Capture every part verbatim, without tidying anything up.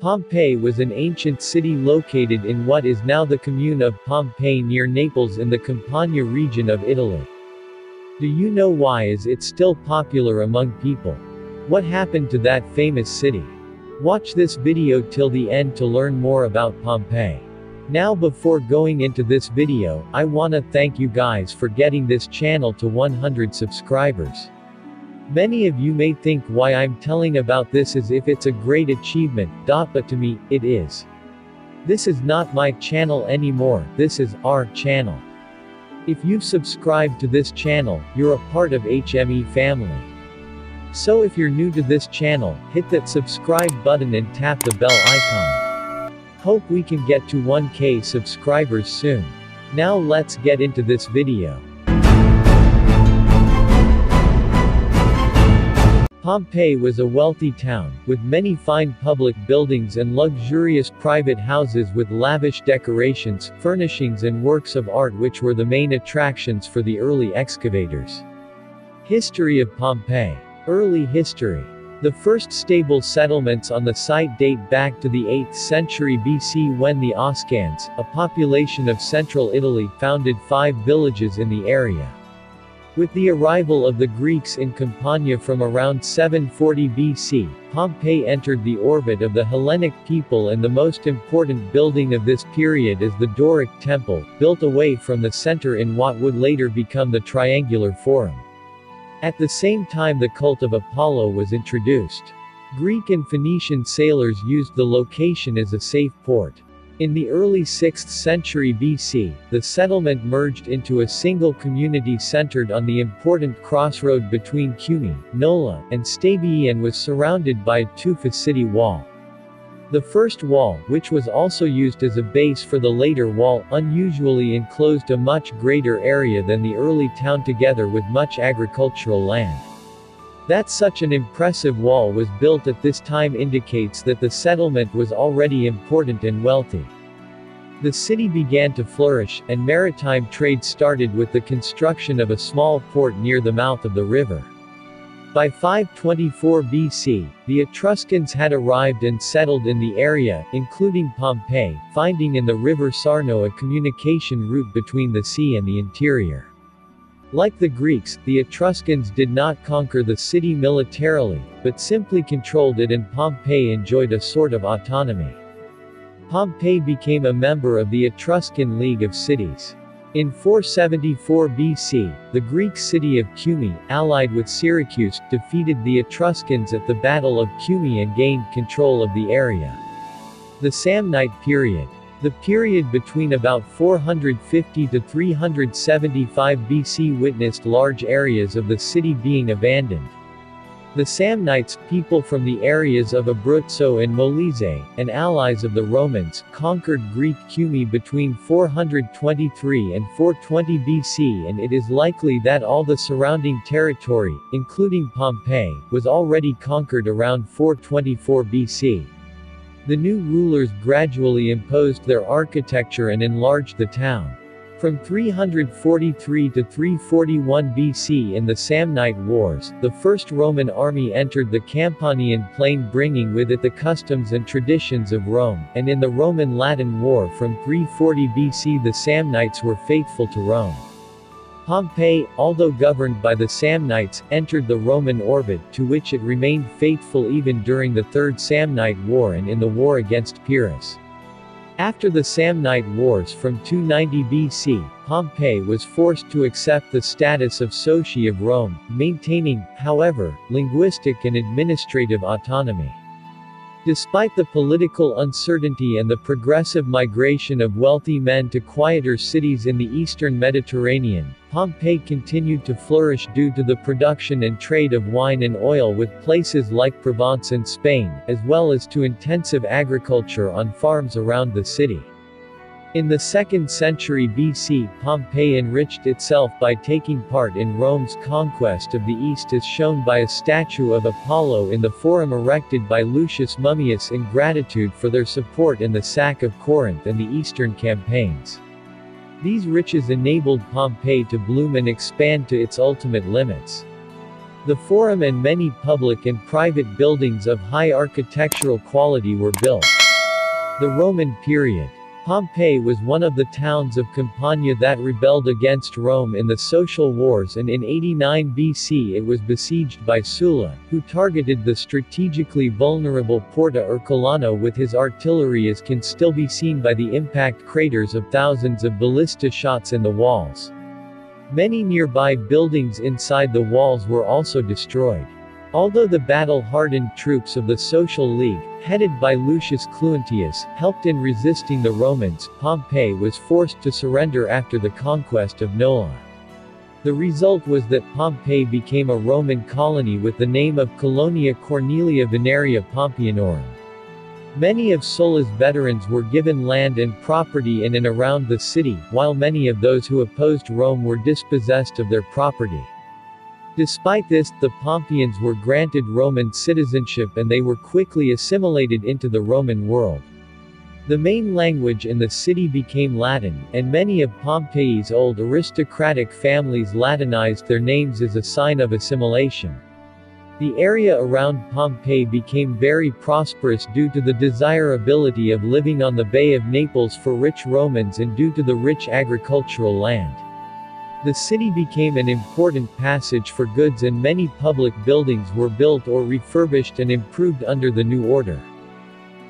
Pompeii was an ancient city located in what is now the commune of Pompeii near Naples in the Campania region of Italy. Do you know why is it still popular among people? What happened to that famous city? Watch this video till the end to learn more about Pompeii. Now before going into this video, I wanna thank you guys for getting this channel to one hundred subscribers. Many of you may think why I'm telling about this as if it's a great achievement, but to me, it is. This is not my channel anymore, this is our channel. If you've subscribed to this channel, you're a part of H M E family. So if you're new to this channel, hit that subscribe button and tap the bell icon. Hope we can get to one K subscribers soon. Now let's get into this video. Pompeii was a wealthy town, with many fine public buildings and luxurious private houses with lavish decorations, furnishings and works of art which were the main attractions for the early excavators. History of Pompeii. Early history. The first stable settlements on the site date back to the eighth century B C when the Oscans, a population of central Italy, founded five villages in the area. With the arrival of the Greeks in Campania from around seven forty B C, Pompeii entered the orbit of the Hellenic people, and the most important building of this period is the Doric Temple, built away from the center in what would later become the Triangular Forum. At the same time the cult of Apollo was introduced. Greek and Phoenician sailors used the location as a safe port. In the early sixth century B C, the settlement merged into a single community centered on the important crossroad between Cumae, Nola, and Stabiae, and was surrounded by a Tufa city wall. The first wall, which was also used as a base for the later wall, unusually enclosed a much greater area than the early town together with much agricultural land. That such an impressive wall was built at this time indicates that the settlement was already important and wealthy. The city began to flourish, and maritime trade started with the construction of a small port near the mouth of the river. By five twenty-four B C, the Etruscans had arrived and settled in the area, including Pompeii, finding in the river Sarno a communication route between the sea and the interior. Like the Greeks, the Etruscans did not conquer the city militarily, but simply controlled it, and Pompeii enjoyed a sort of autonomy. Pompeii became a member of the Etruscan League of Cities. In four seventy-four B C, the Greek city of Cumae, allied with Syracuse, defeated the Etruscans at the Battle of Cumae and gained control of the area. The Samnite period. The period between about four fifty to three seventy-five B C witnessed large areas of the city being abandoned. The Samnites, people from the areas of Abruzzo and Molise, and allies of the Romans, conquered Greek Cumae between four twenty-three and four twenty B C, and it is likely that all the surrounding territory, including Pompeii, was already conquered around four twenty-four B C. The new rulers gradually imposed their architecture and enlarged the town. From three forty-three to three forty-one B C in the Samnite Wars, the first Roman army entered the Campanian plain, bringing with it the customs and traditions of Rome, and in the Roman-Latin War from three forty B C the Samnites were faithful to Rome. Pompeii, although governed by the Samnites, entered the Roman orbit, to which it remained faithful even during the Third Samnite War and in the war against Pyrrhus. After the Samnite Wars from two ninety B C, Pompeii was forced to accept the status of Soci of Rome, maintaining, however, linguistic and administrative autonomy. Despite the political uncertainty and the progressive migration of wealthy men to quieter cities in the eastern Mediterranean, Pompeii continued to flourish due to the production and trade of wine and oil with places like Provence and Spain, as well as to intensive agriculture on farms around the city. In the second century B C, Pompeii enriched itself by taking part in Rome's conquest of the East, as shown by a statue of Apollo in the Forum erected by Lucius Mummius in gratitude for their support in the sack of Corinth and the eastern campaigns. These riches enabled Pompeii to bloom and expand to its ultimate limits. The forum and many public and private buildings of high architectural quality were built. The Roman period. Pompeii was one of the towns of Campania that rebelled against Rome in the Social Wars, and in eighty-nine B C it was besieged by Sulla, who targeted the strategically vulnerable Porta Ercolano with his artillery, as can still be seen by the impact craters of thousands of ballista shots in the walls. Many nearby buildings inside the walls were also destroyed. Although the battle-hardened troops of the Social League, headed by Lucius Cluentius, helped in resisting the Romans, Pompeii was forced to surrender after the conquest of Nola. The result was that Pompeii became a Roman colony with the name of Colonia Cornelia Veneria Pompeionorum. Many of Sulla's veterans were given land and property in and around the city, while many of those who opposed Rome were dispossessed of their property. Despite this, the Pompeians were granted Roman citizenship and they were quickly assimilated into the Roman world. The main language in the city became Latin, and many of Pompeii's old aristocratic families Latinized their names as a sign of assimilation. The area around Pompeii became very prosperous due to the desirability of living on the Bay of Naples for rich Romans and due to the rich agricultural land. The city became an important passage for goods, and many public buildings were built or refurbished and improved under the new order.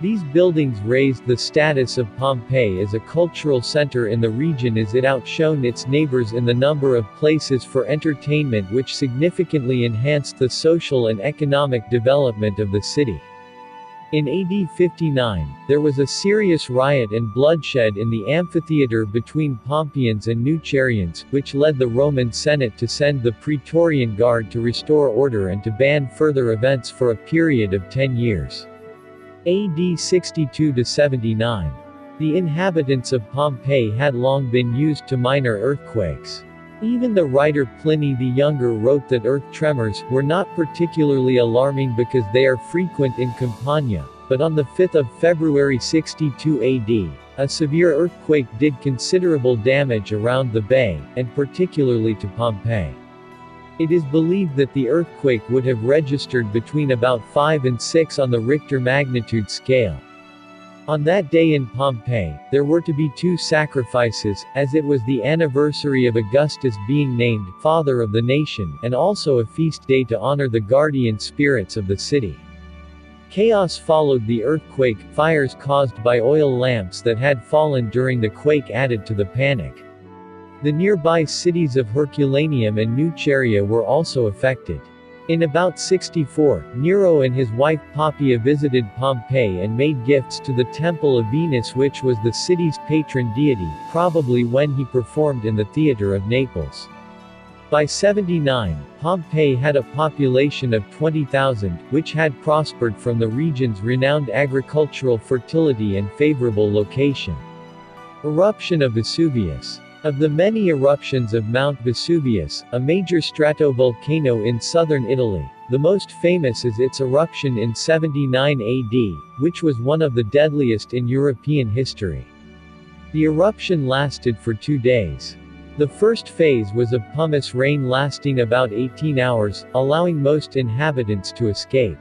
These buildings raised the status of Pompeii as a cultural center in the region, as it outshone its neighbors in the number of places for entertainment, which significantly enhanced the social and economic development of the city. In A D fifty-nine, there was a serious riot and bloodshed in the amphitheater between Pompeians and Neucharians, which led the Roman Senate to send the Praetorian Guard to restore order and to ban further events for a period of ten years. A D sixty-two to seventy-nine. The inhabitants of Pompeii had long been used to minor earthquakes. Even the writer Pliny the Younger wrote that earth tremors were not particularly alarming because they are frequent in Campania, but on the fifth of February sixty-two A D, a severe earthquake did considerable damage around the bay, and particularly to Pompeii. It is believed that the earthquake would have registered between about five and six on the Richter magnitude scale. On that day in Pompeii, there were to be two sacrifices, as it was the anniversary of Augustus being named Father of the Nation, and also a feast day to honor the guardian spirits of the city. Chaos followed the earthquake, fires caused by oil lamps that had fallen during the quake added to the panic. The nearby cities of Herculaneum and Neucharia were also affected. In about sixty-four, Nero and his wife Poppaea visited Pompeii and made gifts to the Temple of Venus, which was the city's patron deity, probably when he performed in the theater of Naples. By seventy-nine, Pompeii had a population of twenty thousand, which had prospered from the region's renowned agricultural fertility and favorable location. Eruption of Vesuvius. Of the many eruptions of Mount Vesuvius, a major stratovolcano in southern Italy, the most famous is its eruption in seventy-nine A D, which was one of the deadliest in European history. The eruption lasted for two days. The first phase was of pumice rain lasting about eighteen hours, allowing most inhabitants to escape.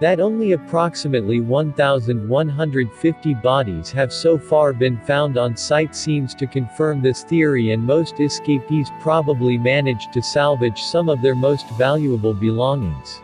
That only approximately one thousand one hundred fifty bodies have so far been found on site seems to confirm this theory, and most escapees probably managed to salvage some of their most valuable belongings.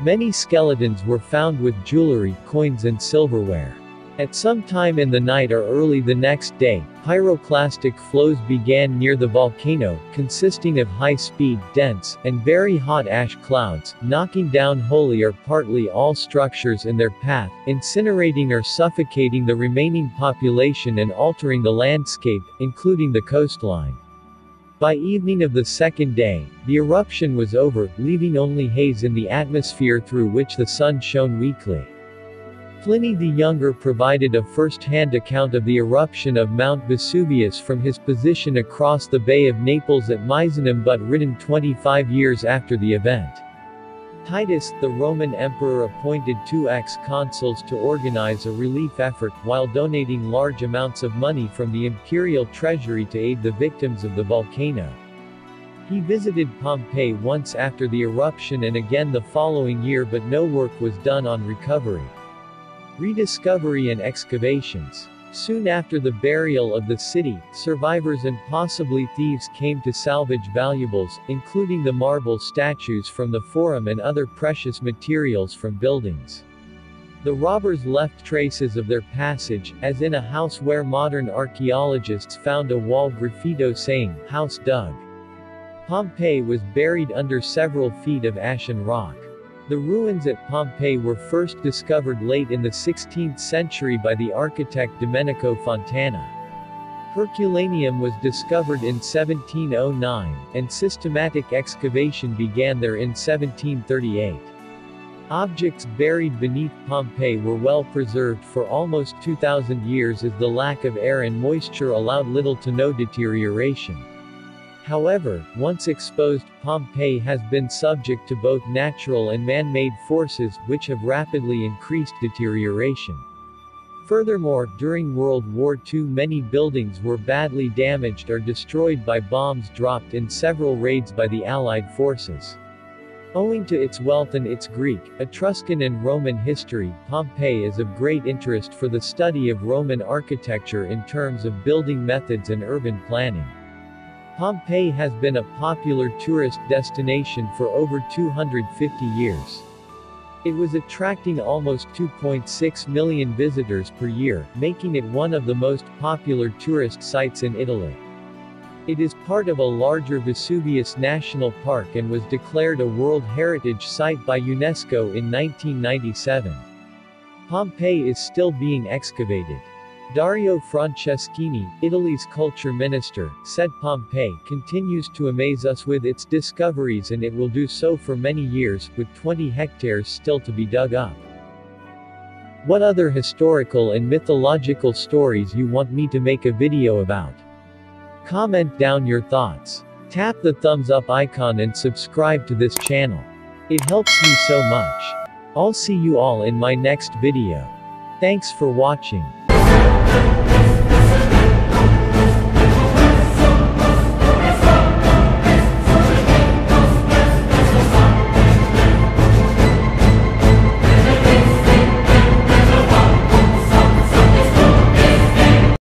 Many skeletons were found with jewelry, coins and silverware. At some time in the night or early the next day, pyroclastic flows began near the volcano, consisting of high-speed, dense, and very hot ash clouds, knocking down wholly or partly all structures in their path, incinerating or suffocating the remaining population and altering the landscape, including the coastline. By evening of the second day, the eruption was over, leaving only haze in the atmosphere through which the sun shone weakly. Pliny the Younger provided a first-hand account of the eruption of Mount Vesuvius from his position across the Bay of Naples at Misenum, but written twenty-five years after the event. Titus, the Roman emperor, appointed two ex-consuls to organize a relief effort, while donating large amounts of money from the imperial treasury to aid the victims of the volcano. He visited Pompeii once after the eruption and again the following year, but no work was done on recovery, rediscovery and excavations. Soon after the burial of the city, survivors and possibly thieves came to salvage valuables, including the marble statues from the forum and other precious materials from buildings. The robbers left traces of their passage, as in a house where modern archaeologists found a wall graffito saying, "House dug." Pompeii was buried under several feet of ashen rock. The ruins at Pompeii were first discovered late in the sixteenth century by the architect Domenico Fontana. Herculaneum was discovered in seventeen oh nine, and systematic excavation began there in seventeen thirty-eight. Objects buried beneath Pompeii were well preserved for almost two thousand years, as the lack of air and moisture allowed little to no deterioration. However, once exposed, Pompeii has been subject to both natural and man-made forces, which have rapidly increased deterioration. Furthermore, during World War Two many buildings were badly damaged or destroyed by bombs dropped in several raids by the Allied forces. Owing to its wealth and its Greek, Etruscan and Roman history, Pompeii is of great interest for the study of Roman architecture in terms of building methods and urban planning. Pompeii has been a popular tourist destination for over two hundred fifty years. It was attracting almost two point six million visitors per year, making it one of the most popular tourist sites in Italy. It is part of a larger Vesuvius National Park and was declared a World Heritage Site by UNESCO in nineteen ninety-seven. Pompeii is still being excavated. Dario Franceschini, Italy's culture minister, said Pompeii continues to amaze us with its discoveries, and it will do so for many years, with twenty hectares still to be dug up. What other historical and mythological stories you want me to make a video about? Comment down your thoughts. Tap the thumbs up icon and subscribe to this channel. It helps me so much. I'll see you all in my next video. Thanks for watching.